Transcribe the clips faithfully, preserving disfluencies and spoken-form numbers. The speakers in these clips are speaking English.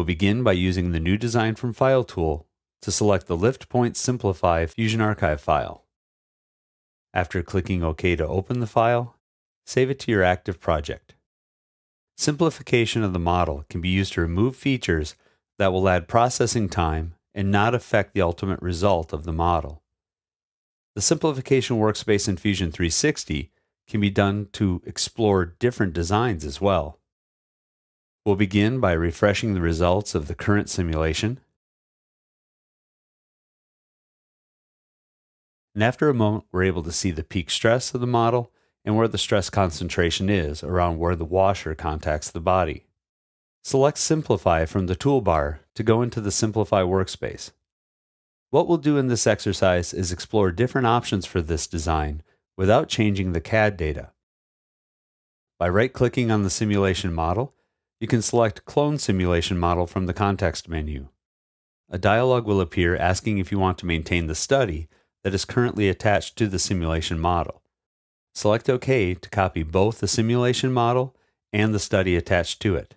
We'll begin by using the New Design from File tool to select the Lift Point Simplify Fusion Archive file. After clicking OK to open the file, save it to your active project. Simplification of the model can be used to remove features that will add processing time and not affect the ultimate result of the model. The simplification workspace in Fusion three sixty can be done to explore different designs as well. We'll begin by refreshing the results of the current simulation. And after a moment, we're able to see the peak stress of the model and where the stress concentration is around where the washer contacts the body. Select Simplify from the toolbar to go into the Simplify workspace. What we'll do in this exercise is explore different options for this design without changing the C A D data. By right-clicking on the simulation model, you can select Clone Simulation Model from the context menu. A dialog will appear asking if you want to maintain the study that is currently attached to the simulation model. Select OK to copy both the simulation model and the study attached to it.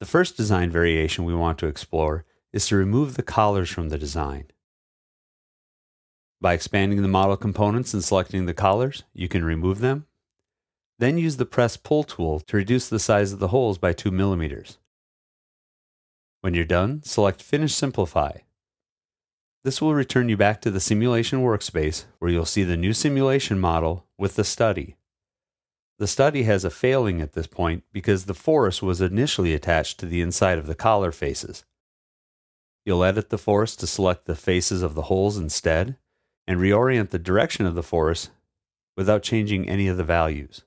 The first design variation we want to explore is to remove the collars from the design. By expanding the model components and selecting the collars, you can remove them. Then use the Press Pull tool to reduce the size of the holes by two millimeters. When you're done, select Finish Simplify. This will return you back to the simulation workspace where you'll see the new simulation model with the study. The study has a failing at this point because the forest was initially attached to the inside of the collar faces. You'll edit the forest to select the faces of the holes instead and reorient the direction of the forest without changing any of the values.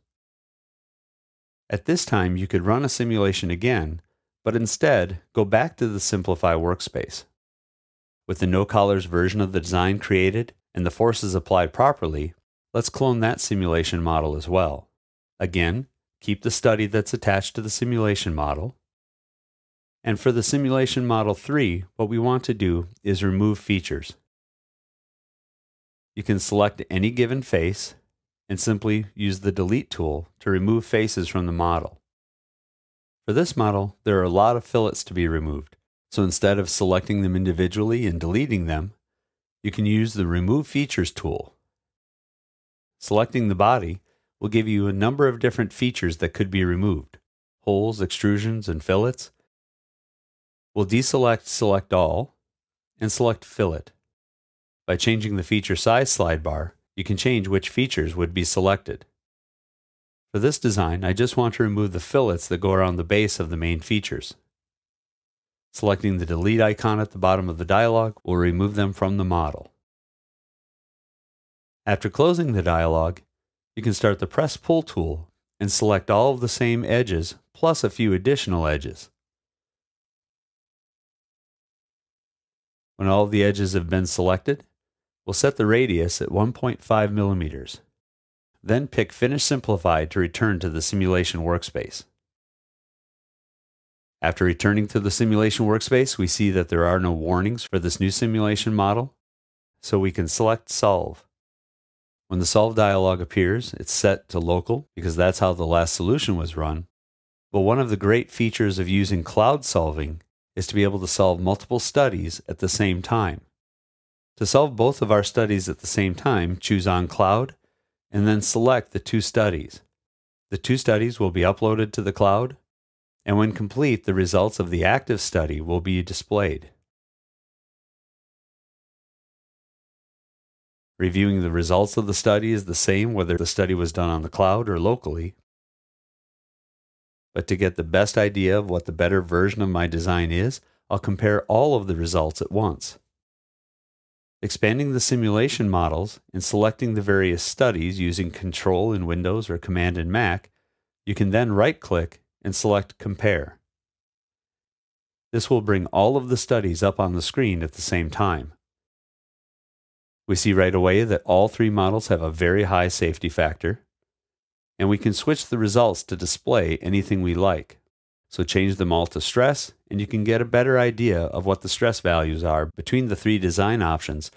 At this time, you could run a simulation again, but instead go back to the Simplify workspace. With the no collars version of the design created and the forces applied properly, let's clone that simulation model as well. Again, keep the study that's attached to the simulation model. And for the simulation model three, what we want to do is remove features. You can select any given face and simply use the Delete tool to remove faces from the model. For this model, there are a lot of fillets to be removed. So instead of selecting them individually and deleting them, you can use the Remove Features tool. Selecting the body will give you a number of different features that could be removed: holes, extrusions, and fillets. We'll deselect Select All and select Fillet. By changing the Feature Size sidebar, you can change which features would be selected. For this design, I just want to remove the fillets that go around the base of the main features. Selecting the Delete icon at the bottom of the dialog will remove them from the model. After closing the dialog, you can start the Press Pull tool and select all of the same edges plus a few additional edges. When all of the edges have been selected, we'll set the radius at one point five millimeters. Then pick Finish Simplify to return to the simulation workspace. After returning to the simulation workspace, we see that there are no warnings for this new simulation model, so we can select Solve. When the Solve dialog appears, it's set to Local because that's how the last solution was run. But one of the great features of using cloud solving is to be able to solve multiple studies at the same time. To solve both of our studies at the same time, choose On Cloud and then select the two studies. The two studies will be uploaded to the cloud, and when complete, the results of the active study will be displayed. Reviewing the results of the study is the same whether the study was done on the cloud or locally. But to get the best idea of what the better version of my design is, I'll compare all of the results at once. Expanding the simulation models and selecting the various studies using Control in Windows or Command in Mac, you can then right-click and select Compare. This will bring all of the studies up on the screen at the same time. We see right away that all three models have a very high safety factor, and we can switch the results to display anything we like. So change them all to stress, and you can get a better idea of what the stress values are between the three design options,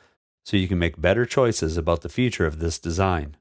so you can make better choices about the future of this design.